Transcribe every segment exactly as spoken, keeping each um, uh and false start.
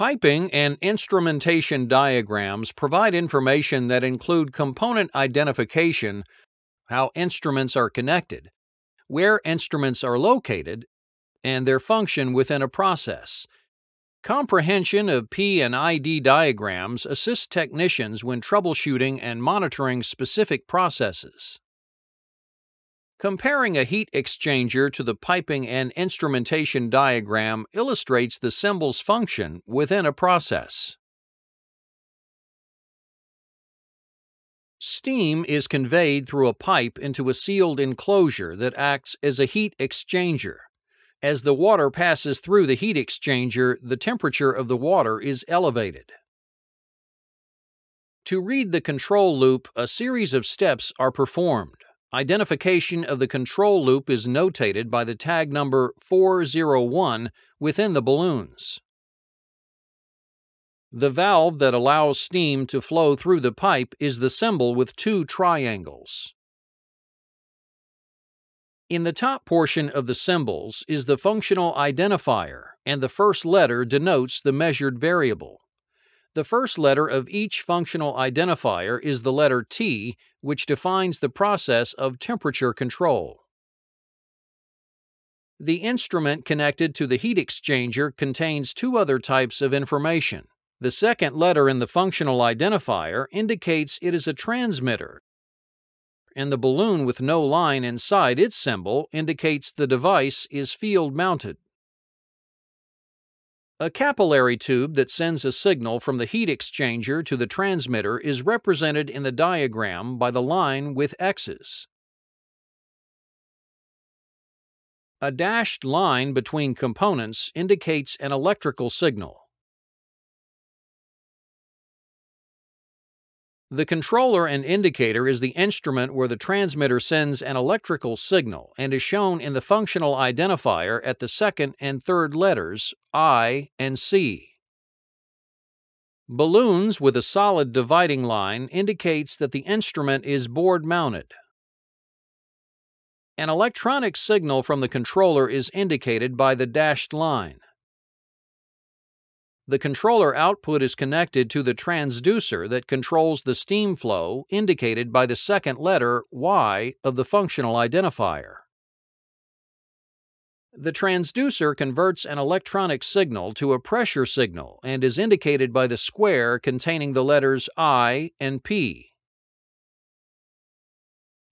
Piping and instrumentation diagrams provide information that include component identification, how instruments are connected, where instruments are located, and their function within a process. Comprehension of P and I D diagrams assists technicians when troubleshooting and monitoring specific processes. Comparing a heat exchanger to the piping and instrumentation diagram illustrates the symbol's function within a process. Steam is conveyed through a pipe into a sealed enclosure that acts as a heat exchanger. As the water passes through the heat exchanger, the temperature of the water is elevated. To read the control loop, a series of steps are performed. Identification of the control loop is notated by the tag number four zero one within the balloons. The valve that allows steam to flow through the pipe is the symbol with two triangles. In the top portion of the symbols is the functional identifier, and the first letter denotes the measured variable. The first letter of each functional identifier is the letter T, which defines the process of temperature control. The instrument connected to the heat exchanger contains two other types of information. The second letter in the functional identifier indicates it is a transmitter, and the balloon with no line inside its symbol indicates the device is field-mounted. A capillary tube that sends a signal from the heat exchanger to the transmitter is represented in the diagram by the line with X's. A dashed line between components indicates an electrical signal. The controller and indicator is the instrument where the transmitter sends an electrical signal and is shown in the functional identifier at the second and third letters, I and C. Balloons with a solid dividing line indicates that the instrument is board-mounted. An electronic signal from the controller is indicated by the dashed line. The controller output is connected to the transducer that controls the steam flow, indicated by the second letter, Y, of the functional identifier. The transducer converts an electronic signal to a pressure signal and is indicated by the square containing the letters I and P.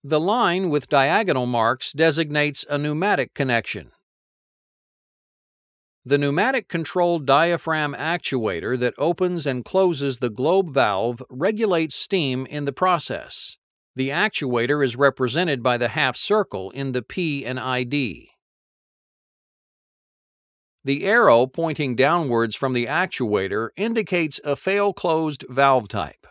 The line with diagonal marks designates a pneumatic connection. The pneumatic-controlled diaphragm actuator that opens and closes the globe valve regulates steam in the process. The actuator is represented by the half-circle in the P and I D. The arrow pointing downwards from the actuator indicates a fail-closed valve type.